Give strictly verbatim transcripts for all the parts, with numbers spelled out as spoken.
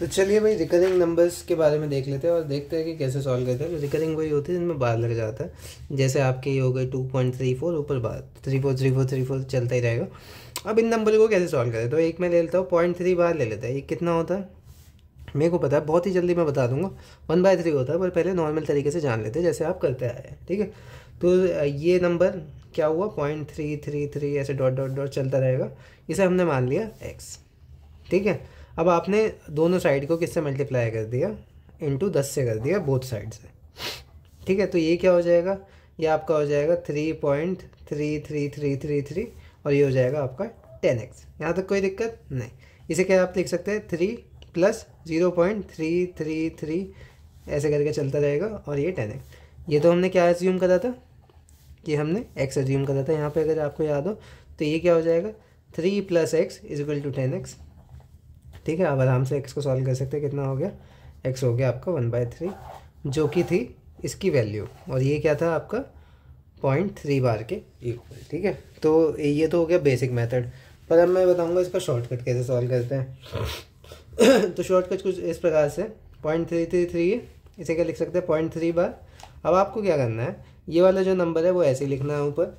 तो चलिए भाई रिकरिंग नंबर्स के बारे में देख लेते हैं और देखते हैं कि कैसे सॉल्व करते हैं। रिकरिंग वही होती है जिनमें बार लग जाता है, जैसे आपके ये हो गए टू पॉइंट थ्री फोर ऊपर bar three four three four three four चलता ही रहेगा। अब इन नंबर को कैसे सॉल्व करें, तो एक मैं ले लेता हूँ पॉइंट थ्री बार ले लेता है। एक कितना होता है मेरे को पता है, बहुत ही जल्दी मैं बता दूंगा, वन बाय थ्री होता है, पर पहले नॉर्मल तरीके से जान लेते हैं जैसे आप करते आए हैं। ठीक है, तो ये नंबर क्या हुआ पॉइंट थ्री थ्री थ्री ऐसे डॉट डॉट डॉट चलता रहेगा, इसे हमने मान लिया एक्स। ठीक है, अब आपने दोनों साइड को किससे मल्टीप्लाई कर दिया, इंटू दस से कर दिया बोथ साइड से। ठीक है, तो ये क्या हो जाएगा, ये आपका हो जाएगा three point three three three three three और ये हो जाएगा आपका टेन एक्स। यहाँ तक कोई दिक्कत नहीं। इसे क्या आप लिख सकते हैं three plus zero point three three three ऐसे करके चलता रहेगा और ये टेन एक्स। ये तो हमने क्या एज्यूम करा था, कि हमने एक्स एज्यूम करा था यहाँ पे, अगर आपको याद हो तो। ये क्या हो जाएगा three plus x is equal to ten x. ठीक है, अब आराम से एक्स को सॉल्व कर सकते हैं। कितना हो गया, एक्स हो गया आपका वन बाय थ्री, जो कि थी इसकी वैल्यू, और ये क्या था आपका पॉइंट थ्री बार के इक्वल। ठीक है, तो ये तो हो गया बेसिक मेथड, पर अब मैं बताऊँगा इसका शॉर्टकट कैसे सॉल्व करते हैं। तो शॉर्टकट कुछ इस प्रकार से, पॉइंट थ्री थ्री थ्री है, इसे क्या लिख सकते हैं पॉइंट थ्री बार। अब आपको क्या करना है, ये वाला जो नंबर है वो ऐसे ही लिखना है, ऊपर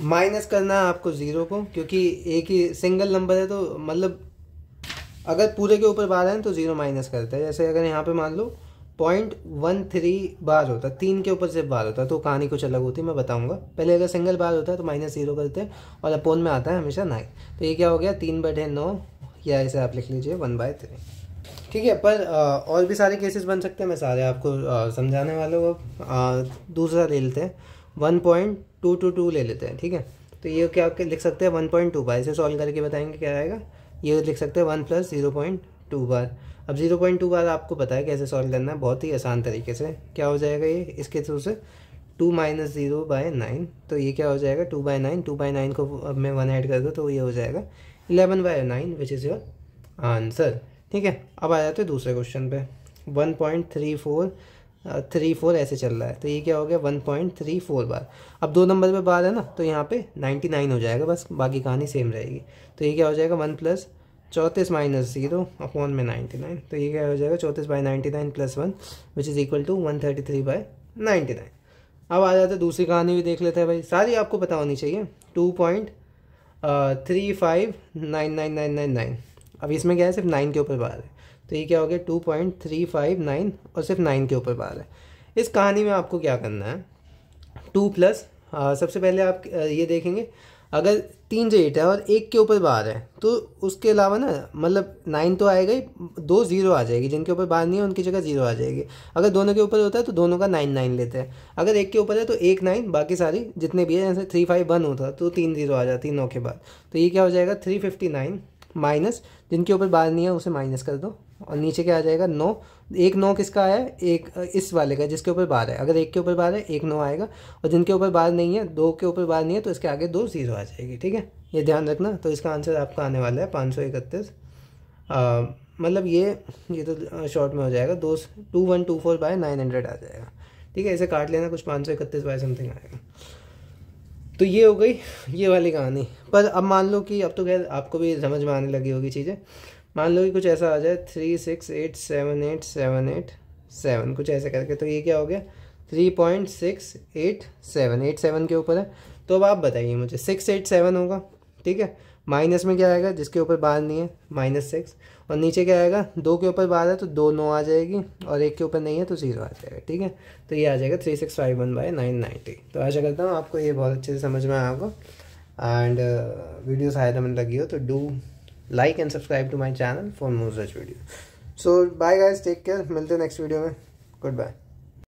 माइनस करना है आपको ज़ीरो को, क्योंकि एक ही सिंगल नंबर है, तो मतलब अगर पूरे के ऊपर बार है तो ज़ीरो माइनस करता है। जैसे अगर यहाँ पे मान लो पॉइंट वन थ्री बार होता, तीन के ऊपर से बार होता तो कहानी कुछ अलग होती, मैं बताऊँगा। पहले अगर सिंगल बार होता है तो माइनस ज़ीरो करते हैं और अपोन में आता है हमेशा नाइन। तो ये क्या हो गया तीन बटे नौ, या ऐसे आप लिख लीजिए वन बाय थ्री। ठीक है, पर आ, और भी सारे केसेस बन सकते हैं, मैं सारे आपको समझाने वाला हूँ। अब दूसरा ले लेते हैं one point two two two ले लेते हैं। ठीक है, तो ये क्या लिख सकते हैं वन पॉइंट टू बार, इसे सॉल्व करके बताएंगे क्या आएगा। ये लिख सकते हैं one plus zero point two bar. अब जीरो पॉइंट टू बार आपको पता है कैसे सॉल्व करना है, बहुत ही आसान तरीके से। क्या हो जाएगा ये, इसके थ्रू से two minus zero by nine, तो ये क्या हो जाएगा two by nine. Two by nine को अब मैं वन ऐड कर दूँ तो ये हो जाएगा eleven by nine which is your answer. ठीक है, अब आ जाते हैं दूसरे क्वेश्चन पे। One point three four three four ऐसे चल रहा है, तो ये क्या हो गया one point three four bar. अब दो नंबर पे बार है ना, तो यहाँ पे नाइन्टी नाइन हो जाएगा, बस बाकी कहानी सेम रहेगी। तो ये क्या हो जाएगा वन प्लस चौंतीस माइनस जीरो अपॉन में नाइन्टी नाइन, तो ये क्या हो जाएगा चौंतीस by ninety nine plus one which is equal to one thirty three by ninety nine. अब आ जाते हैं दूसरी कहानी भी देख लेते हैं भाई, सारी आपको पता होनी चाहिए। Two point three five nine nine nine nine nine, अब इसमें क्या है सिर्फ नाइन के ऊपर बार है, तो ये क्या हो गया two point three five nine और सिर्फ नाइन के ऊपर बार है। इस कहानी में आपको क्या करना है, टू प्लस uh, सबसे पहले आप uh, ये देखेंगे, अगर तीन जो एट है और एक के ऊपर बार है तो उसके अलावा ना मतलब नाइन तो आएगा ही, दो जीरो आ जाएगी, जिनके ऊपर बार नहीं है उनकी जगह जीरो आ जाएगी। अगर दोनों के ऊपर होता है तो दोनों का नाइन नाइन लेते हैं, अगर एक के ऊपर है तो एक नाइन, बाकी सारी जितने भी है, जैसे थ्री फाइव वन होता तो तीन जीरो आ जाती नौ के बाद। तो ये क्या हो जाएगा थ्री फिफ्टी नाइन माइनस, जिनके ऊपर बार नहीं है उसे माइनस कर दो, और नीचे क्या आ जाएगा नौ। एक नौ किसका आया, एक इस वाले का जिसके ऊपर बार है, अगर एक के ऊपर बार है एक नौ आएगा, और जिनके ऊपर बार नहीं है, दो के ऊपर बार नहीं है तो इसके आगे दो जीरो आ जाएगी। ठीक है, ये ध्यान रखना। तो इसका आंसर आपका आने वाला है पाँच सौ इकतीस, मतलब ये ये तो शॉर्ट में हो जाएगा दो two one two four by nine hundred आ जाएगा। ठीक है, इसे काट लेना, कुछ पाँच सौ इकतीस बाय समथिंग आएगा। तो ये हो गई ये वाली कहानी। पर अब मान लो कि अब तो खैर आपको भी समझ में आने लगी होगी चीज़ें। मान लो कि कुछ ऐसा आ जाए three six eight seven eight seven eight seven कुछ ऐसे करके, तो ये क्या हो गया three point six eight seven eight seven के ऊपर है। तो अब आप बताइए मुझे सिक्स एट सेवन होगा। ठीक है, माइनस में क्या आएगा, जिसके ऊपर बार नहीं है माइनस सिक्स, और नीचे क्या आएगा दो के ऊपर बार है तो दो नौ आ जाएगी, और एक के ऊपर नहीं है तो जीरो आ जाएगा। ठीक है, तो ये आ जाएगा three six five one by nine ninety. तो आशा करता हूँ आपको ये बहुत अच्छे से समझ में आया होगा, एंड वीडियो फायदेमंद लगी हो तो do like and subscribe to my channel for more such video. So bye guys, take care, मिलते हैं नेक्स्ट वीडियो में, गुड बाय।